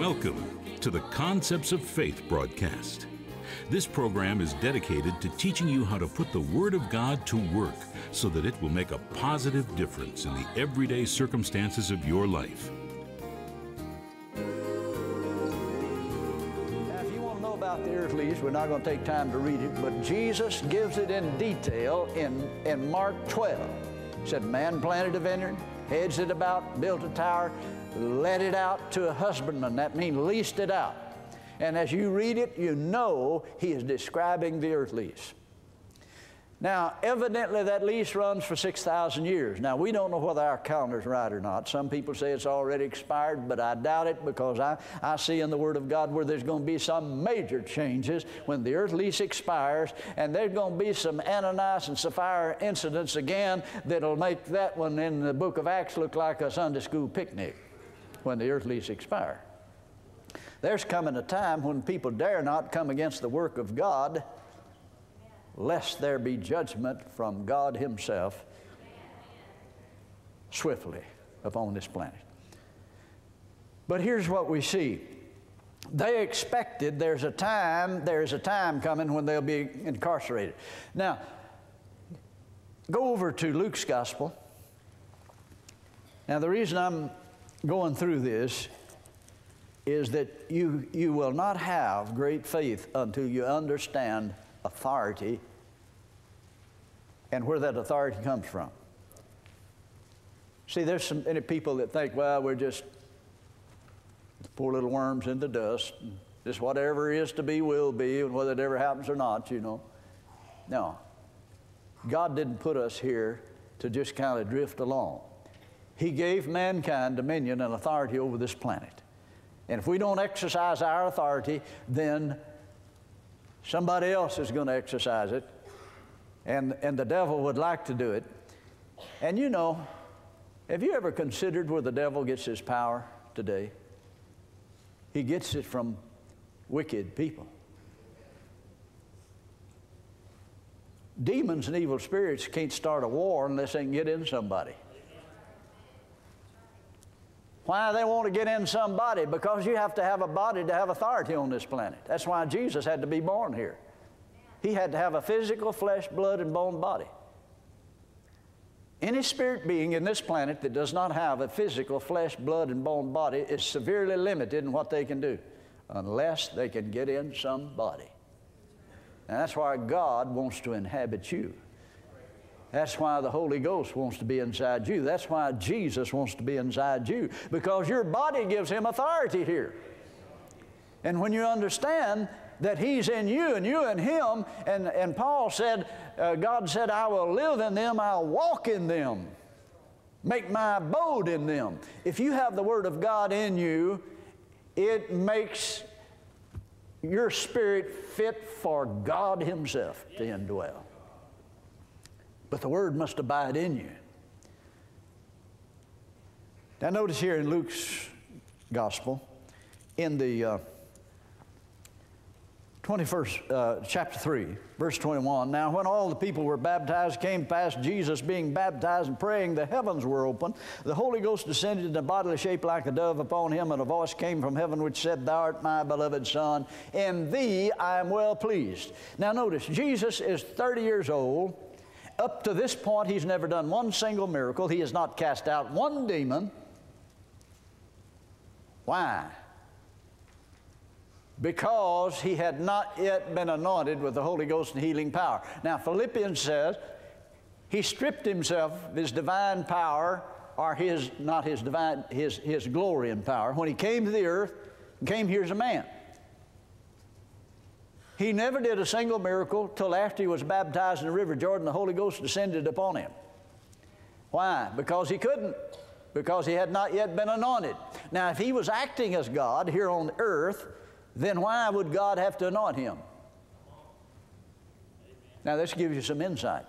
Welcome to the Concepts of Faith broadcast. This program is dedicated to teaching you how to put the Word of God to work so that it will make a positive difference in the everyday circumstances of your life. Now, if you want to know about the earth leaves, we're not going to take time to read it, but Jesus gives it in detail in Mark 12. He said, man planted a vineyard, hedged it about, built a tower, let it out to a husbandman. That means leased it out. And as you read it, you know he is describing the earth lease. Now, evidently that lease runs for 6,000 years. Now, we don't know whether our calendar's right or not. Some people say it's already expired, but I doubt it because I see in the Word of God where there's going to be some major changes when the earth lease expires, and there's going to be some Ananias and Sapphira incidents again that'll make that one in the book of Acts look like a Sunday school picnic when the earth lease expires. There's coming a time when people dare not come against the work of God, lest there be judgment from God Himself swiftly upon this planet. But here's what we see. They expected there's a time coming when they'll be incarcerated. Now, go over to Luke's Gospel. Now, the reason I'm going through this is that you will not have great faith until you understand authority and where that authority comes from. See, there's some many people that think, well, we're just poor little worms in the dust, and just whatever is to be will be, and whether it ever happens or not, you know. No. God didn't put us here to just kind of drift along. He gave mankind dominion and authority over this planet. And if we don't exercise our authority, then somebody else is going to exercise it, and the devil would like to do it. And you know, have you ever considered where the devil gets his power today? He gets it from wicked people. Demons and evil spirits can't start a war unless they can get in somebody. Why they want to get in somebody? Because you have to have a body to have authority on this planet. That's why Jesus had to be born here. He had to have a physical flesh, blood, and bone body. Any spirit being in this planet that does not have a physical flesh, blood, and bone body is severely limited in what they can do unless they can get in somebody. And that's why God wants to inhabit you. That's why the Holy Ghost wants to be inside you. That's why Jesus wants to be inside you, because your body gives Him authority here. And when you understand that He's in you and you in Him, and Paul said, God said, I will live in them, I'll walk in them, make my abode in them. If you have the Word of God in you, it makes your spirit fit for God Himself to indwell. But the Word must abide in you. Now notice here in Luke's Gospel, in the 21st chapter 3, verse 21, now when all the people were baptized, came past Jesus being baptized and praying, the heavens were open. The Holy Ghost descended in a bodily shape like a dove upon Him, and a voice came from heaven which said, Thou art my beloved Son, in Thee I am well pleased. Now notice, Jesus is 30 years old. Up to this point, He's never done one single miracle. He has not cast out one demon. Why? Because He had not yet been anointed with the Holy Ghost and healing power. Now, Philippians says He stripped Himself of His divine power, or His, not His divine, His glory and power, when He came to the earth and came here as a man. He never did a single miracle till after He was baptized in the River Jordan. The Holy Ghost descended upon Him. Why? Because He couldn't. Because He had not yet been anointed. Now, if He was acting as God here on earth, then why would God have to anoint Him? Now, this gives you some insight.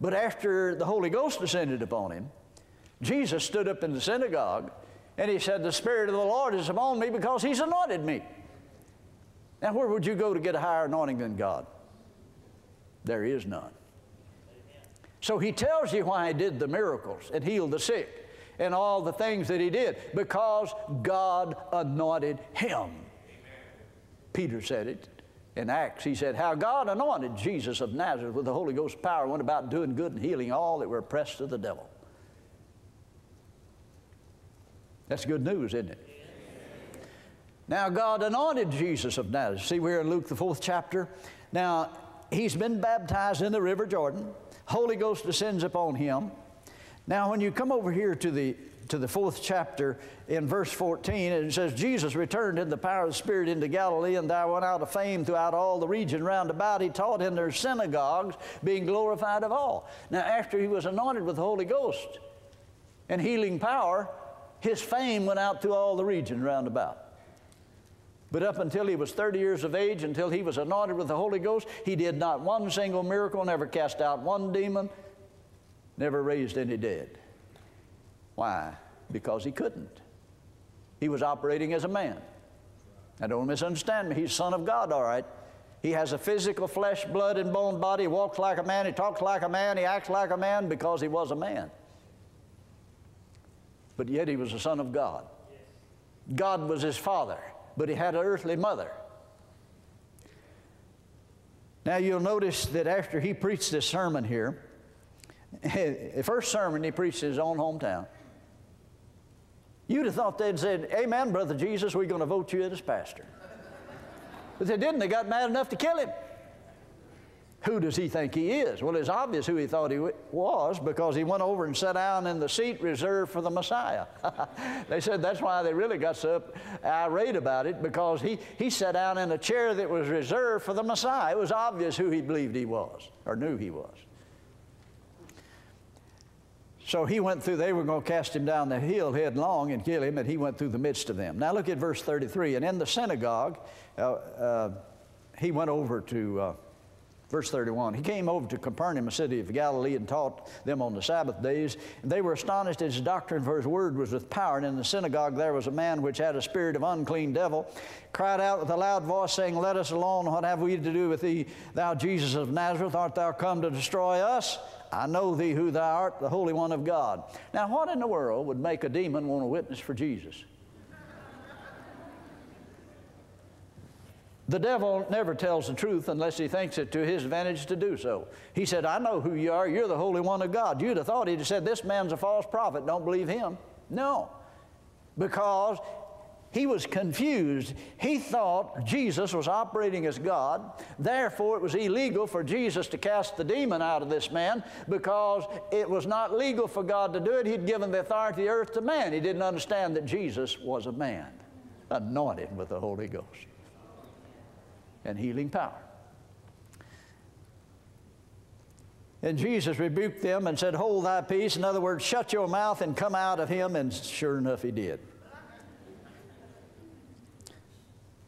But after the Holy Ghost descended upon Him, Jesus stood up in the synagogue, and He said, the Spirit of the Lord is upon me because He's anointed me. Now, where would you go to get a higher anointing than God? There is none. So He tells you why He did the miracles and healed the sick and all the things that he did because God anointed him. Amen. Peter said it in Acts. He said, how God anointed Jesus of Nazareth with the Holy Ghost power, went about doing good and healing all that were oppressed of the devil. That's good news, isn't it? Amen. Now, God anointed Jesus of Nazareth. See, we're in Luke, the 4th chapter. Now, he's been baptized in the River Jordan. Holy Ghost descends upon him. Now, when you come over here to the 4th chapter in verse 14, it says, Jesus returned in the power of the Spirit into Galilee, and there went out of fame throughout all the region round about. He taught in their synagogues, being glorified of all. Now, after he was anointed with the Holy Ghost and healing power, his fame went out through all the region round about. But up until he was 30 years of age, until he was anointed with the Holy Ghost, he did not one single miracle, never cast out one demon, never raised any dead. Why? Because he couldn't. He was operating as a man. Now, don't misunderstand me. He's Son of God, all right. He has a physical flesh, blood, and bone body. He walks like a man. He talks like a man. He acts like a man because he was a man. But yet he was the Son of God. God was his Father, but he had an earthly mother. Now, you'll notice that after he preached this sermon here, the first sermon he preached in his own hometown, you'd have thought they'd said, amen, Brother Jesus, we're going to vote you in as pastor. But they didn't. They got mad enough to kill him. Who does he think he is? Well, it's obvious who he thought he was, because he went over and sat down in the seat reserved for the Messiah. They said that's why they really got so irate about it, because he sat down in a chair that was reserved for the Messiah. It was obvious who he believed he was, or knew he was. So he went through, they were going to cast him down the hill headlong and kill him, and he went through the midst of them. Now look at verse 33. And in the synagogue, he went over to... Verse 31, he came over to Capernaum, a city of Galilee, and taught them on the Sabbath days. And they were astonished at his doctrine, for his word was with power. And in the synagogue there was a man which had a spirit of unclean devil, cried out with a loud voice, saying, Let us alone, what have we to do with thee, thou Jesus of Nazareth? Art thou come to destroy us? I know thee who thou art, the Holy One of God. Now, what in the world would make a demon want to witness for Jesus? The devil never tells the truth unless he thinks it to his advantage to do so. He said, I know who you are. You're the Holy One of God. You'd have thought he'd have said, this man's a false prophet. Don't believe him. No, because he was confused. He thought Jesus was operating as God. Therefore, it was illegal for Jesus to cast the demon out of this man because it was not legal for God to do it. He'd given the authority of the earth to man. He didn't understand that Jesus was a man, anointed with the Holy Ghost and healing power. And Jesus rebuked them and said, Hold thy peace. In other words, shut your mouth and come out of him. And sure enough, he did.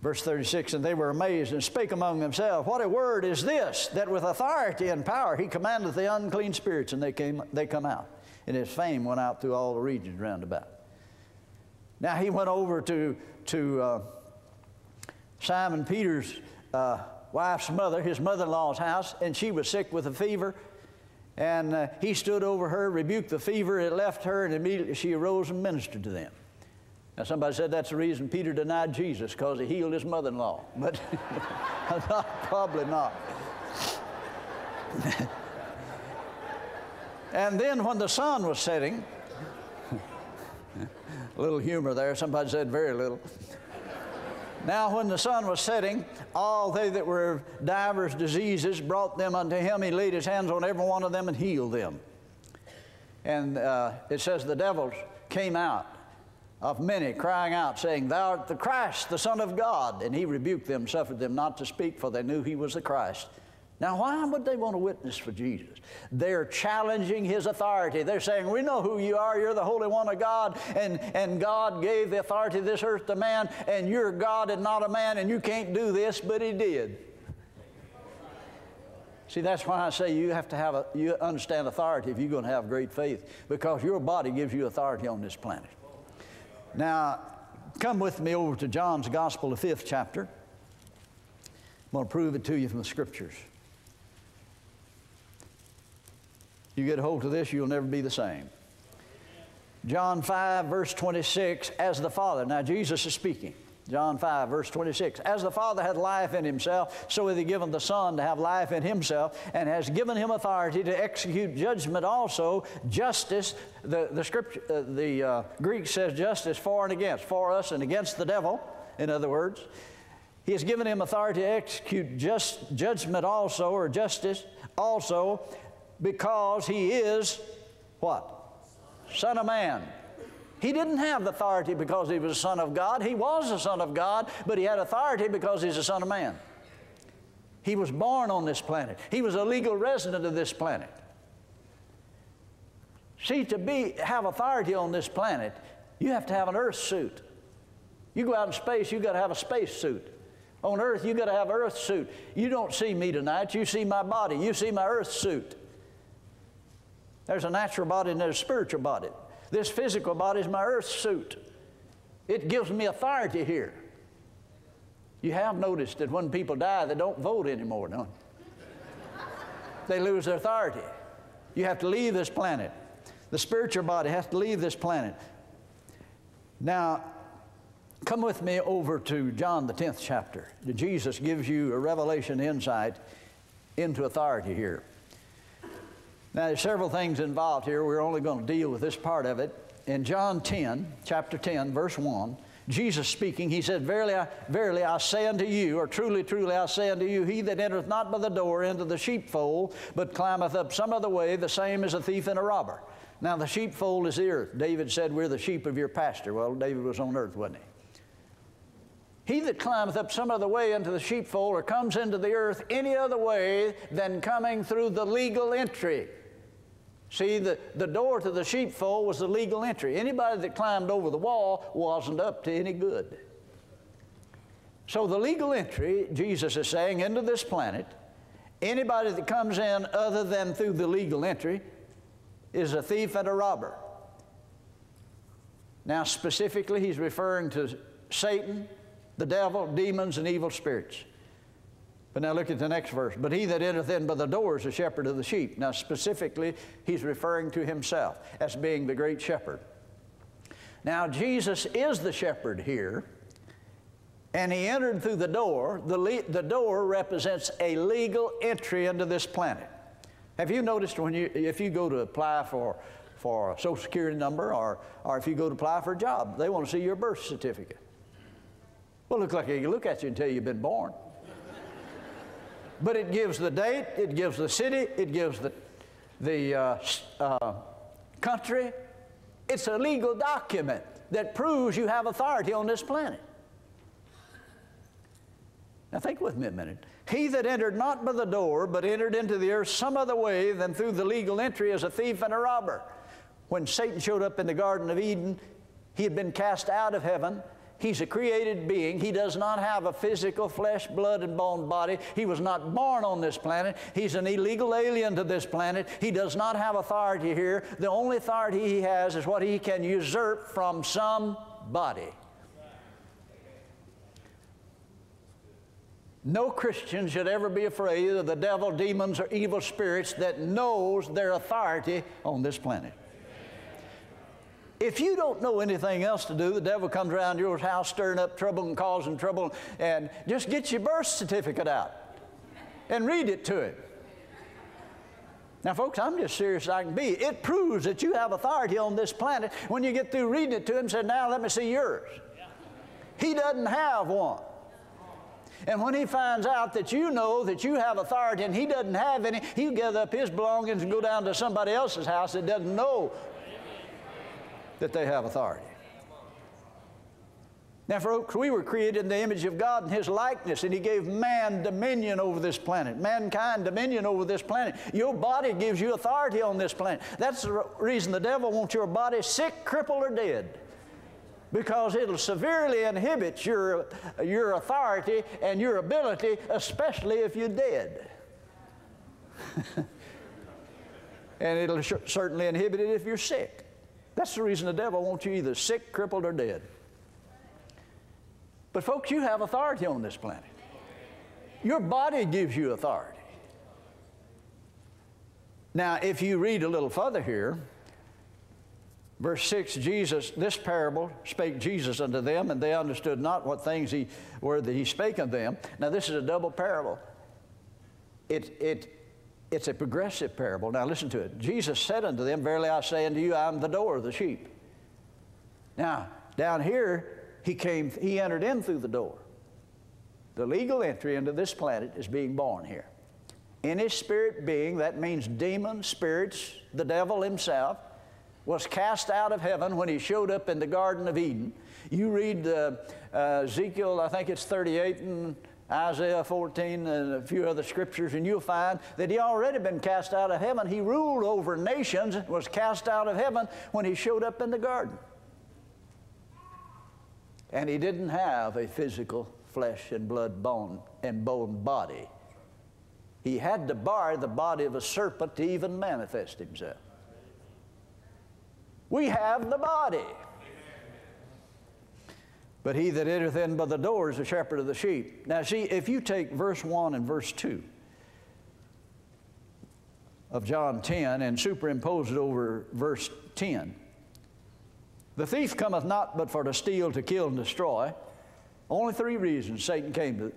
Verse 36, And they were amazed and spake among themselves, What a word is this, that with authority and power he commandeth the unclean spirits, and they come out. And his fame went out through all the regions round about. Now he went over to Simon Peter's wife's mother, his mother-in-law's house, and she was sick with a fever. And he stood over her, rebuked the fever, it left her, and immediately she arose and ministered to them. Now, somebody said that's the reason Peter denied Jesus, because he healed his mother-in-law. But probably not. And then when the sun was setting, a little humor there, somebody said very little. Now when the sun was setting, all they that were of divers diseases brought them unto him. He laid his hands on every one of them and healed them. And it says the devils came out of many, crying out, saying, Thou art the Christ, the Son of God. And he rebuked them, suffered them not to speak, for they knew he was the Christ. Now, why would they want to witness for Jesus? They're challenging his authority. They're saying, we know who you are. You're the Holy One of God, and God gave the authority of this earth to man, and you're God and not a man, and you can't do this, but he did. See, that's why I say you have to have you understand authority if you're going to have great faith, because your body gives you authority on this planet. Now, come with me over to John's Gospel, the 5th chapter. I'm going to prove it to you from the Scriptures. You get a hold of this, you'll never be the same. John 5, verse 26, as the Father. Now, Jesus is speaking. John 5, verse 26. As the Father had life in himself, so hath he given the Son to have life in himself, and has given him authority to execute judgment also, justice, the Greek says justice for and against, for us and against the devil, in other words. He has given him authority to execute judgment also, or justice also, because he is what? Son of Man. He didn't have the authority because he was a son of God. He was the son of God, but he had authority because he's a son of man. He was born on this planet. He was a legal resident of this planet. See, to have authority on this planet, you have to have an earth suit. You go out in space, you've got to have a space suit. On earth, you've got to have an earth suit. You don't see me tonight. You see my body. You see my earth suit. There's a natural body and there's a spiritual body. This physical body is my earth suit. It gives me authority here. You have noticed that when people die, they don't vote anymore, don't they? They lose their authority. You have to leave this planet. The spiritual body has to leave this planet. Now, come with me over to John, the 10th chapter. Jesus gives you a revelation insight into authority here. Now, there's several things involved here. We're only going to deal with this part of it. In John 10, chapter 10, verse 1, Jesus speaking, he said, Verily, verily, I say unto you, or truly, truly, I say unto you, he that entereth not by the door into the sheepfold, but climbeth up some other way, the same is a thief and a robber. Now, the sheepfold is the earth. David said, we're the sheep of your pasture. Well, David was on earth, wasn't he? He that climbeth up some other way into the sheepfold, or comes into the earth any other way than coming through the legal entry. See, the door to the sheepfold was the legal entry. Anybody that climbed over the wall wasn't up to any good. So the legal entry, Jesus is saying, into this planet, anybody that comes in other than through the legal entry is a thief and a robber. Now, specifically, he's referring to Satan, the devil, demons, and evil spirits. But now look at the next verse. But he that entereth in by the door is the shepherd of the sheep. Now specifically, he's referring to himself as being the great shepherd. Now Jesus is the shepherd here, and he entered through the door. The door represents a legal entry into this planet. Have you noticed when if you go to apply for a Social Security number or if you go to apply for a job, they want to see your birth certificate. Well, look like they can look at you and tell you you've been born. But it gives the date, it gives the city, it gives the country. It's a legal document that proves you have authority on this planet. Now think with me a minute. He that entered not by the door, but entered into the earth some other way than through the legal entry is a thief and a robber. When Satan showed up in the Garden of Eden, he had been cast out of heaven. He's a created being. He does not have a physical flesh, blood, and bone body. He was not born on this planet. He's an illegal alien to this planet. He does not have authority here. The only authority he has is what he can usurp from somebody. No Christian should ever be afraid of the devil, demons, or evil spirits that knows their authority on this planet. If you don't know anything else to do, the devil comes around your house stirring up trouble and causing trouble, and just get your birth certificate out and read it to him. Now, folks, I'm just serious as I can be. It proves that you have authority on this planet when you get through reading it to him and say, now let me see yours. He doesn't have one. And when he finds out that you know that you have authority and he doesn't have any, he'll gather up his belongings and go down to somebody else's house that doesn't know that they have authority. Now, folks, we were created in the image of God in His likeness, and He gave man dominion over this planet, mankind dominion over this planet. Your body gives you authority on this planet. That's the reason the devil wants your body sick, crippled, or dead, because it'll severely inhibit your authority and your ability, especially if you're dead. And it'll certainly inhibit it if you're sick. That's the reason the devil wants you either sick, crippled, or dead. But folks, you have authority on this planet. Your body gives you authority. Now, if you read a little further here, Verse 6, Jesus, this parable spake Jesus unto them, and they understood not what things he were that he spake unto them. Now, this is a double parable. It's a progressive parable. Now, listen to it. Jesus said unto them, verily I say unto you, I am the door of the sheep. Now, down here, he entered in through the door. The legal entry into this planet is being born here. Any spirit being, that means demon spirits, the devil himself, was cast out of heaven when he showed up in the Garden of Eden. You read Ezekiel, I think it's 38, and Isaiah 14, and a few other scriptures, and you'll find that he already been cast out of heaven. He ruled over nations, was cast out of heaven when he showed up in the garden. And he didn't have a physical flesh and blood bone body. He had to borrow the body of a serpent to even manifest himself. We have the body. But he that entereth in by the door is the shepherd of the sheep. Now see, if you take verse 1 and verse 2 of John 10 and superimpose it over verse 10, the thief cometh not but for to steal, to kill, and destroy. Only three reasons Satan came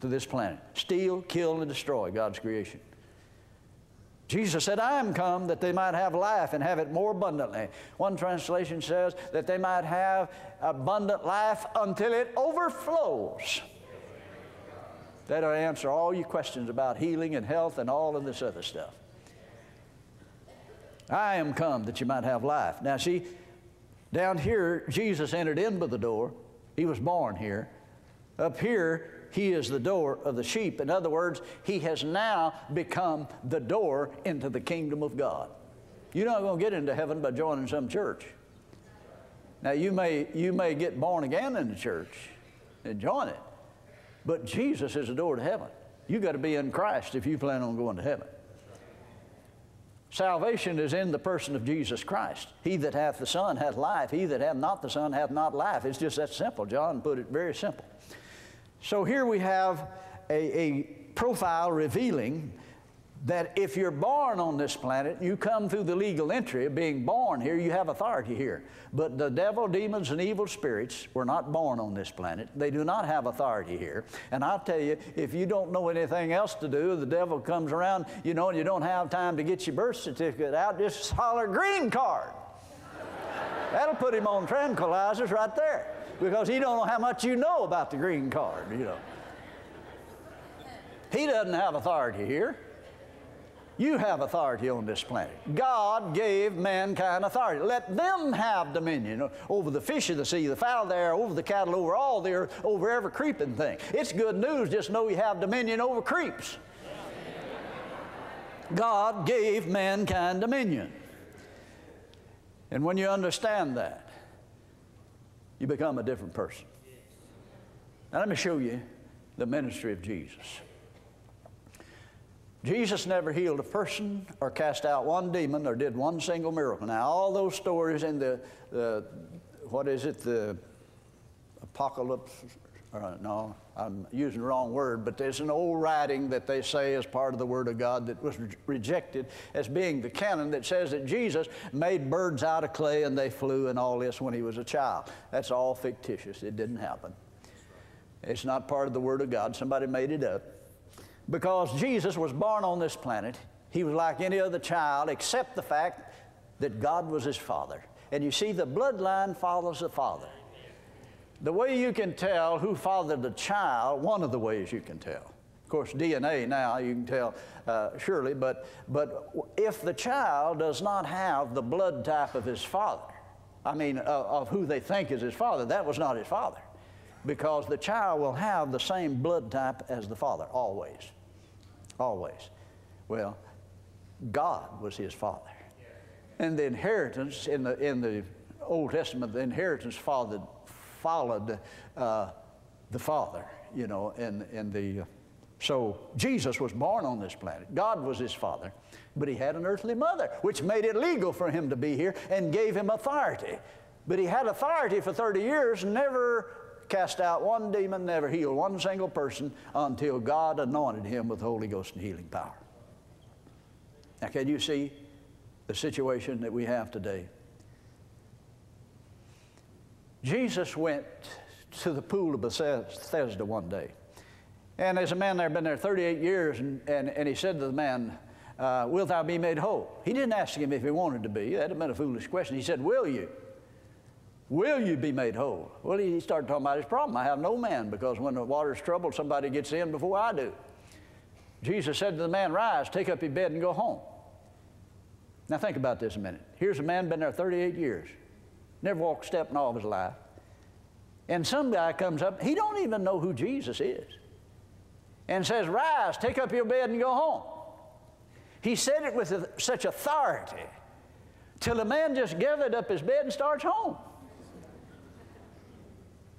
to this planet: steal, kill, and destroy God's creation. Jesus said, I am come that they might have life and have it more abundantly. One translation says that they might have abundant life until it overflows. That'll answer all your questions about healing and health and all of this other stuff. I am come that you might have life. Now see, down here, Jesus entered in by the door. He was born here. Up here, he is the door of the sheep. In other words, he has now become the door into the kingdom of God. You're not going to get into heaven by joining some church. Now, you may get born again in the church and join it, but Jesus is the door to heaven. You've got to be in Christ if you plan on going to heaven. Salvation is in the person of Jesus Christ. He that hath the Son hath life. He that hath not the Son hath not life. It's just that simple. John put it very simple. So here we have a profile revealing that if you're born on this planet, you come through the legal entry of being born here, you have authority here. But the devil, demons, and evil spirits were not born on this planet. They do not have authority here. And I'll tell you, if you don't know anything else to do, the devil comes around, you know, and you don't have time to get your birth certificate out, just holler green card. That'll put him on tranquilizers right there, because he don't know how much you know about the green card, you know. He doesn't have authority here. You have authority on this planet. God gave mankind authority. Let them have dominion over the fish of the sea, the fowl of the air, over the cattle, over all the earth, over every creeping thing. It's good news, just know you have dominion over creeps. God gave mankind dominion. And when you understand that, you become a different person. Now let me show you the ministry of Jesus. Jesus never healed a person or cast out one demon or did one single miracle. Now all those stories in the Apocalypse, no, I'm using the wrong word, but there's an old writing that they say is part of the Word of God that was rejected as being the canon, that says that Jesus made birds out of clay and they flew and all this when he was a child. That's all fictitious. It didn't happen. It's not part of the Word of God. Somebody made it up. Because Jesus was born on this planet, he was like any other child except the fact that God was his father. And you see, the bloodline follows the father. The way you can tell who fathered the child, one of the ways you can tell. Of course, DNA now you can tell surely, but if the child does not have the blood type of his father, I mean of who they think is his father, that was not his father, because the child will have the same blood type as the father, always, always. Well, God was his father. And the inheritance in the Old Testament, the inheritance followed the Father, you know, so Jesus was born on this planet. God was his father, but he had an earthly mother, which made it legal for him to be here and gave him authority. But he had authority for 30 years, never cast out one demon, never healed one single person until God anointed him with the Holy Ghost and healing power. Now, can you see the situation that we have today? Jesus went to the pool of Bethesda one day. And there's a man there, been there 38 years, and he said to the man, "Wilt thou be made whole?" He didn't ask him if he wanted to be. That had been a foolish question. He said, "Will you? Will you be made whole?" Well, he started talking about his problem. "I have no man, because when the water's troubled, somebody gets in before I do." Jesus said to the man, "Rise, take up your bed and go home." Now think about this a minute. Here's a man been there 38 years, never walked a step in all of his life. And some guy comes up, he don't even know who Jesus is, and says, "Rise, take up your bed and go home." He said it with such authority till the man just gathered up his bed and starts home.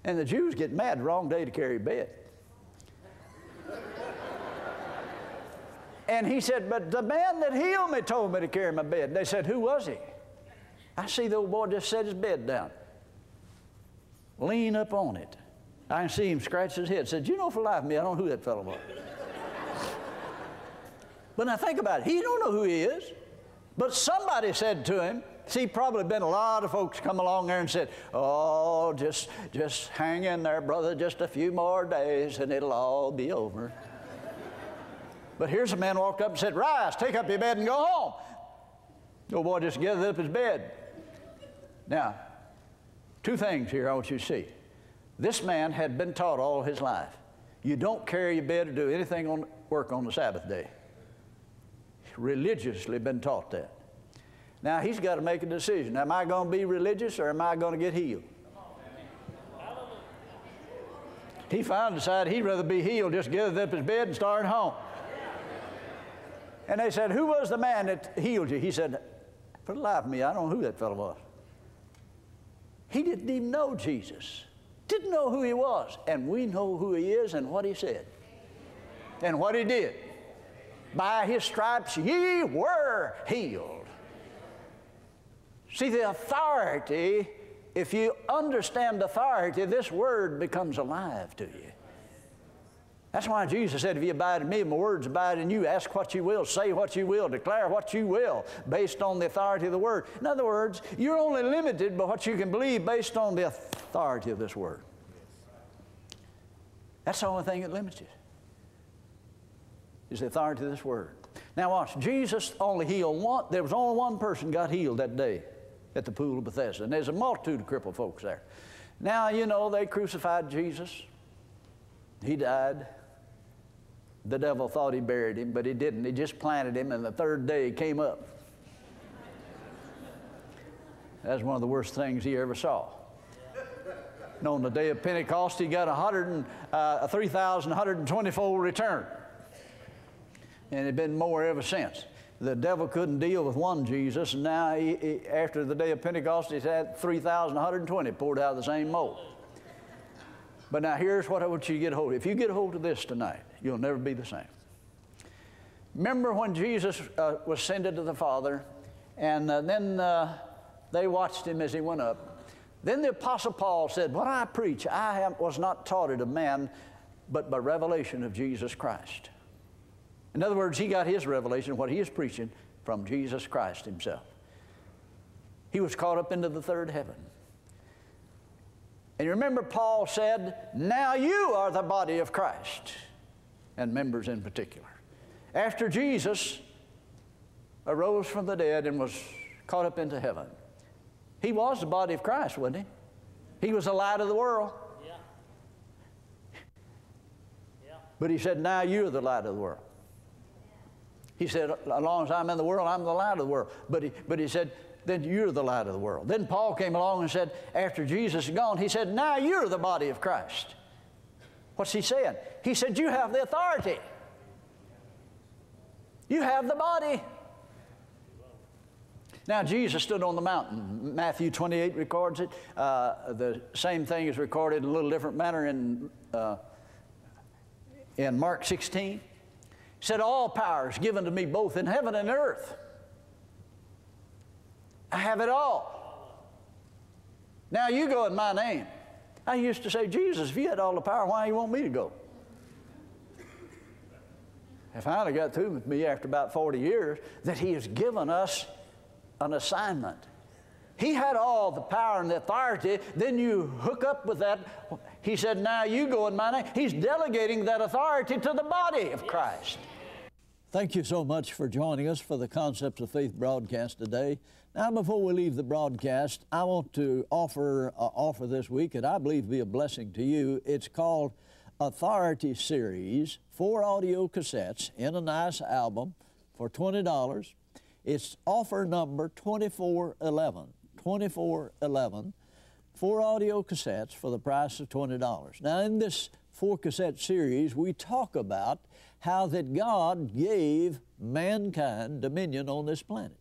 And the Jews get mad, wrong day to carry a bed. And he said, "But the man that healed me told me to carry my bed." And they said, "Who was he?" "I see the old boy just set his bed down, lean up on it. I can see him scratch his head." Said, "You know, for life of me, I don't know who that fellow was." But now think about it. He don't know who he is. But somebody said to him, see, probably been a lot of folks come along there and said, "Oh, just hang in there, brother, just a few more days and it'll all be over." But here's a man walked up and said, "Rise, take up your bed and go home." The old boy just gathered up his bed. Now, two things here I want you to see. This man had been taught all his life, you don't carry your bed or do anything on work on the Sabbath day. Religiously been taught that. Now he's got to make a decision. Am I going to be religious or am I going to get healed? He finally decided he'd rather be healed, just gathered up his bed and started home. And they said, "Who was the man that healed you?" He said, "For the life of me, I don't know who that fellow was." He didn't even know Jesus. Didn't know who he was. And we know who he is and what he said and what he did. By his stripes ye were healed. See, the authority, if you understand authority, this word becomes alive to you. That's why Jesus said, "If you abide in me, my words abide in you. Ask what you will, say what you will, declare what you will," based on the authority of the word. In other words, you're only limited by what you can believe based on the authority of this word. That's the only thing that limits you, is the authority of this word. Now watch, Jesus only healed one. There was only one person got healed that day at the pool of Bethesda, and there's a multitude of crippled folks there. Now, you know, they crucified Jesus. He died. The devil thought he buried him, but he didn't. He just planted him, and the third day he came up. That's one of the worst things he ever saw. And on the day of Pentecost, he got a 3,124 return. And it had been more ever since. The devil couldn't deal with one Jesus, and now after the day of Pentecost, he's had 3,120 poured out of the same mold. But now here's what I want you to get hold of. If you get hold of this tonight, you'll never be the same. Remember when Jesus was sent to the Father, and then they watched him as he went up. Then the Apostle Paul said, "What I preach, was not taught it of man, but by revelation of Jesus Christ." In other words, he got his revelation, what he is preaching, from Jesus Christ himself. He was caught up into the third heaven. And you remember Paul said, "Now you are the body of Christ," and members in particular. After Jesus arose from the dead and was caught up into heaven, he was the body of Christ, wasn't he? He was the light of the world. Yeah. Yeah. But he said, "Now you're the light of the world." He said, "As long as I'm in the world, I'm the light of the world." But he said, "Then you're the light of the world." Then Paul came along and said, after Jesus is gone, he said, "Now you're the body of Christ." What's he saying? He said, "You have the authority. You have the body." Now Jesus stood on the mountain. Matthew 28 records it. The same thing is recorded in a little different manner in Mark 16. He said, "All power is given to me both in heaven and earth. I have it all. Now you go in my name." I used to say, "Jesus, if you had all the power, why do you want me to go?" I finally got through with me after about 40 years that he has given us an assignment. He had all the power and the authority. Then you hook up with that. He said, now you go in my name. He's delegating that authority to the body of Christ. Thank you so much for joining us for the Concepts of Faith broadcast today. Now, before we leave the broadcast, I want to offer this week, and I believe be a blessing to you. It's called Authority Series, 4 audio cassettes in a nice album for $20. It's offer number 2411. 2411, 4 audio cassettes for the price of $20. Now, in this 4-cassette series, we talk about how that God gave mankind dominion on this planet.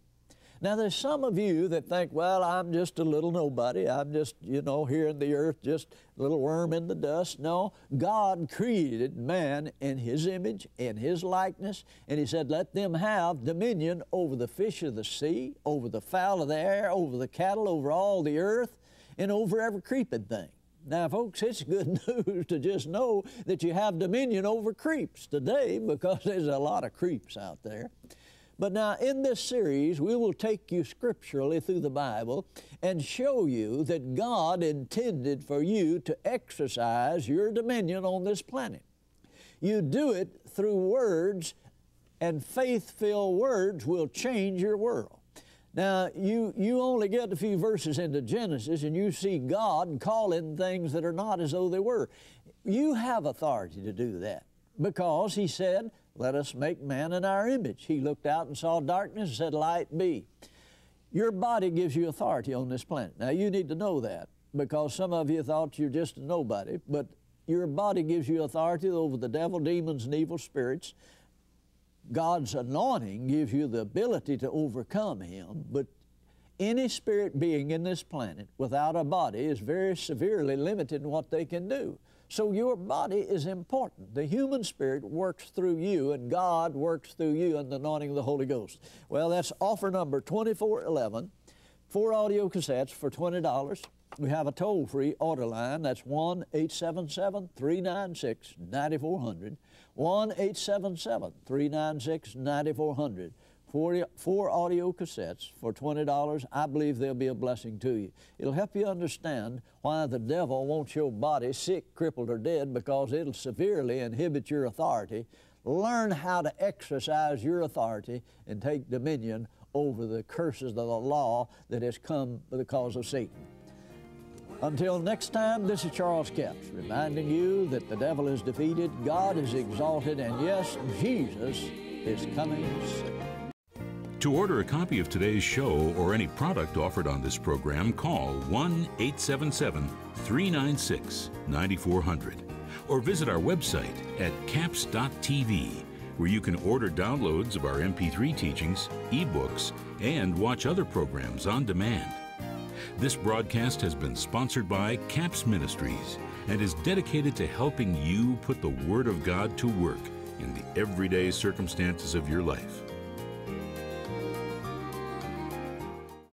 Now, there's some of you that think, well, I'm just a little nobody. I'm just, you know, here in the earth, just a little worm in the dust. No, God created man in His image, in His likeness, and He said, let them have dominion over the fish of the sea, over the fowl of the air, over the cattle, over all the earth, and over every creeping thing. Now, folks, it's good news to just know that you have dominion over creeps today, because there's a lot of creeps out there. But now, in this series, we will take you scripturally through the Bible and show you that God intended for you to exercise your dominion on this planet. You do it through words, and faith-filled words will change your world. Now, you only get a few verses into Genesis and you see God calling things that are not as though they were. You have authority to do that, because He said, let us make man in our image. He looked out and saw darkness and said, light be. Your body gives you authority on this planet. Now, you need to know that, because some of you thought you're just a nobody, but your body gives you authority over the devil, demons, and evil spirits. God's anointing gives you the ability to overcome him, but any spirit being in this planet without a body is very severely limited in what they can do. So your body is important. The human spirit works through you, and God works through you in the anointing of the Holy Ghost. Well, that's offer number 2411, 4 audio cassettes for $20. We have a toll-free order line. That's 1-877-396-9400, 1-877-396-9400. 4 audio cassettes for $20. I believe they'll be a blessing to you. It'll help you understand why the devil wants your body sick, crippled, or dead, because it'll severely inhibit your authority. Learn how to exercise your authority and take dominion over the curses of the law that has come because of Satan. Until next time, this is Charles Capps reminding you that the devil is defeated, God is exalted, and yes, Jesus is coming soon. To order a copy of today's show or any product offered on this program, call 1-877-396-9400 or visit our website at capps.tv, where you can order downloads of our MP3 teachings, ebooks, and watch other programs on demand. This broadcast has been sponsored by Capps Ministries and is dedicated to helping you put the Word of God to work in the everyday circumstances of your life.